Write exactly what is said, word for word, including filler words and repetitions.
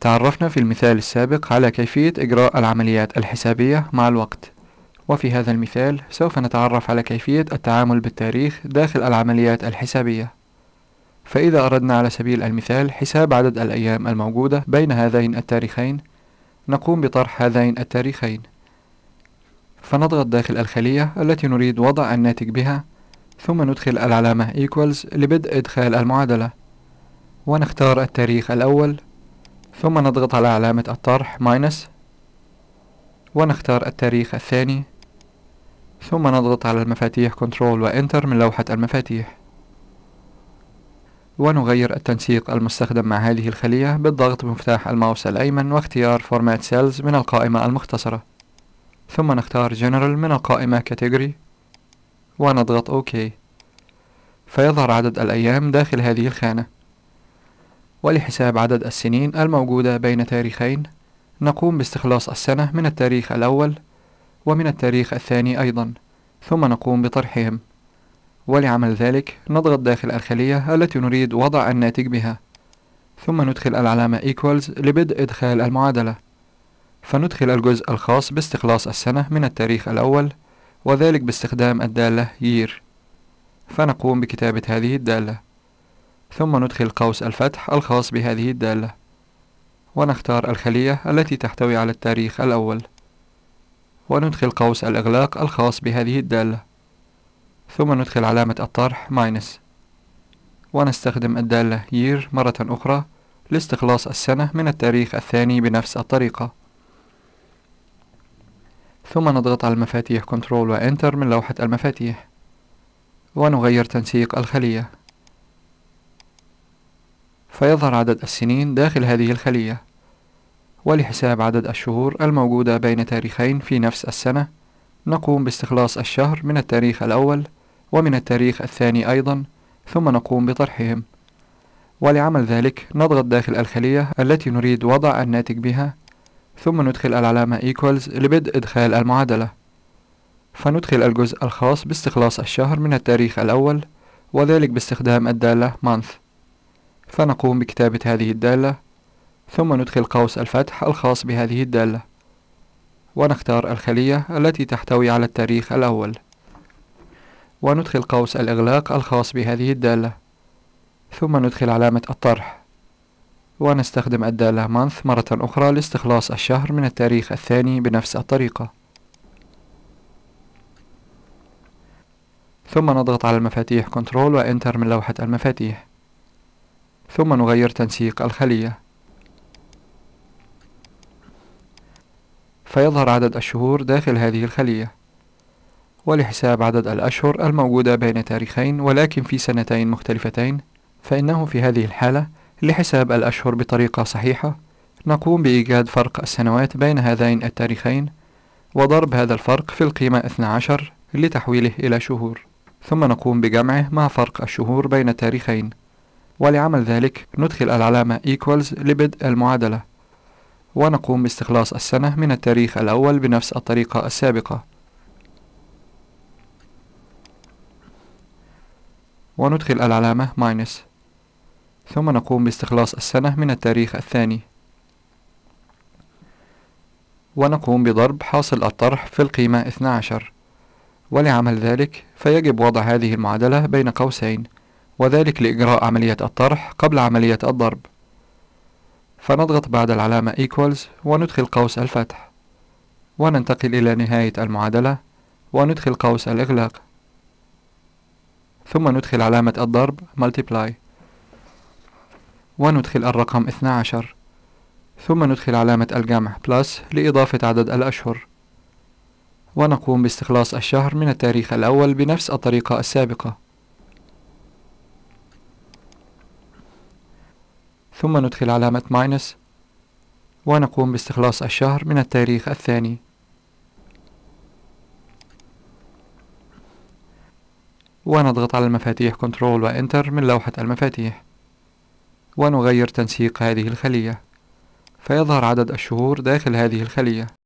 تعرفنا في المثال السابق على كيفية إجراء العمليات الحسابية مع الوقت، وفي هذا المثال سوف نتعرف على كيفية التعامل بالتاريخ داخل العمليات الحسابية. فإذا أردنا على سبيل المثال حساب عدد الأيام الموجودة بين هذين التاريخين، نقوم بطرح هذين التاريخين، فنضغط داخل الخلية التي نريد وضع الناتج بها، ثم ندخل العلامة equals لبدء إدخال المعادلة، ونختار التاريخ الأول، ثم نضغط على علامة الطرح minus، ونختار التاريخ الثاني، ثم نضغط على المفاتيح control وإنتر من لوحة المفاتيح، ونغير التنسيق المستخدم مع هذه الخلية بالضغط بمفتاح الماوس الأيمن واختيار Format Cells من القائمة المختصرة، ثم نختار General من القائمة Category ونضغط OK، فيظهر عدد الأيام داخل هذه الخانة. ولحساب عدد السنين الموجودة بين تاريخين، نقوم باستخلاص السنة من التاريخ الأول ومن التاريخ الثاني أيضا، ثم نقوم بطرحهم. ولعمل ذلك نضغط داخل الخلية التي نريد وضع الناتج بها، ثم ندخل العلامة equals لبدء إدخال المعادلة، فندخل الجزء الخاص باستخلاص السنة من التاريخ الأول، وذلك باستخدام الدالة year، فنقوم بكتابة هذه الدالة، ثم ندخل قوس الفتح الخاص بهذه الدالة، ونختار الخلية التي تحتوي على التاريخ الأول، وندخل قوس الإغلاق الخاص بهذه الدالة، ثم ندخل علامة الطرح minus، ونستخدم الدالة year مرة أخرى لاستخلاص السنة من التاريخ الثاني بنفس الطريقة، ثم نضغط على المفاتيح control وإنتر من لوحة المفاتيح، ونغير تنسيق الخلية، فيظهر عدد السنين داخل هذه الخلية. ولحساب عدد الشهور الموجودة بين تاريخين في نفس السنة، نقوم باستخلاص الشهر من التاريخ الأول ومن التاريخ الثاني أيضا، ثم نقوم بطرحهم. ولعمل ذلك نضغط داخل الخلية التي نريد وضع الناتج بها، ثم ندخل العلامة equals لبدء إدخال المعادلة، فندخل الجزء الخاص باستخلاص الشهر من التاريخ الأول، وذلك باستخدام الدالة month، فنقوم بكتابة هذه الدالة، ثم ندخل قوس الفتح الخاص بهذه الدالة، ونختار الخلية التي تحتوي على التاريخ الأول، وندخل قوس الإغلاق الخاص بهذه الدالة، ثم ندخل علامة الطرح، ونستخدم الدالة month مرة أخرى لاستخلاص الشهر من التاريخ الثاني بنفس الطريقة، ثم نضغط على المفاتيح control وإنتر من لوحة المفاتيح، ثم نغير تنسيق الخلية، فيظهر عدد الشهور داخل هذه الخلية. ولحساب عدد الأشهر الموجودة بين تاريخين ولكن في سنتين مختلفتين، فإنه في هذه الحالة لحساب الأشهر بطريقة صحيحة نقوم بإيجاد فرق السنوات بين هذين التاريخين، وضرب هذا الفرق في القيمة اثني عشر لتحويله إلى شهور، ثم نقوم بجمعه مع فرق الشهور بين التاريخين. ولعمل ذلك ندخل العلامة equals لبدء المعادلة، ونقوم باستخلاص السنة من التاريخ الأول بنفس الطريقة السابقة، وندخل العلامة minus، ثم نقوم باستخلاص السنة من التاريخ الثاني، ونقوم بضرب حاصل الطرح في القيمة اثني عشر. ولعمل ذلك فيجب وضع هذه المعادلة بين قوسين، وذلك لإجراء عملية الطرح قبل عملية الضرب، فنضغط بعد العلامة equals وندخل قوس الفتح، وننتقل إلى نهاية المعادلة وندخل قوس الإغلاق، ثم ندخل علامة الضرب multiply، وندخل الرقم اثني عشر، ثم ندخل علامة الجمع plus لإضافة عدد الأشهر، ونقوم باستخلاص الشهر من التاريخ الأول بنفس الطريقة السابقة، ثم ندخل علامة minus، ونقوم باستخلاص الشهر من التاريخ الثاني. ونضغط على المفاتيح control وإنتر من لوحة المفاتيح، ونغير تنسيق هذه الخلية، فيظهر عدد الشهور داخل هذه الخلية.